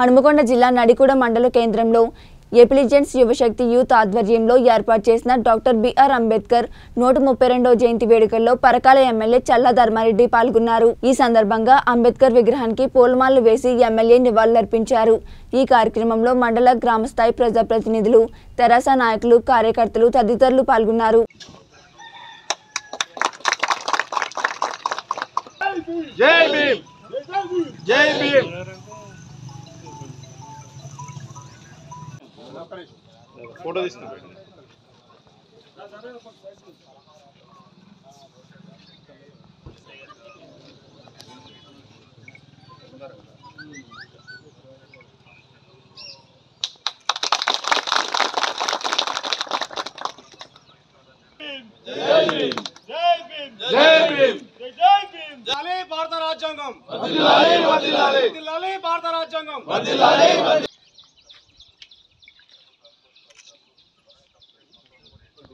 हनमकोंडा जिला नडिकूडा मंडल केंद्रंलो एफलीजें युवशक्ति यूथ आध्वर्यंलो एर्पाटु चेसिन डाक्टर बीआर अंबेडकर 132వ जयंती वेडुकल्लो परकाल एम्मेल्ये चल्ला धर्मारेड्डी पाल्गोन्नारू। ई संदर्भंगा अंबेडकर विग्रहानिकि पूलमालु वेसि एम्मेल्ये निवाళులర్పించారు। ఈ కార్యక్రమంలో మండల గ్రామ స్థాయి ప్రజా ప్రతినిధులు తెరాస నాయకులు కార్యకర్తలు తదితరులు పాల్గొన్నారు। జై భీమ్ జై భీమ్। फोटो भारत राज्यांगम भारत राज्यांगम।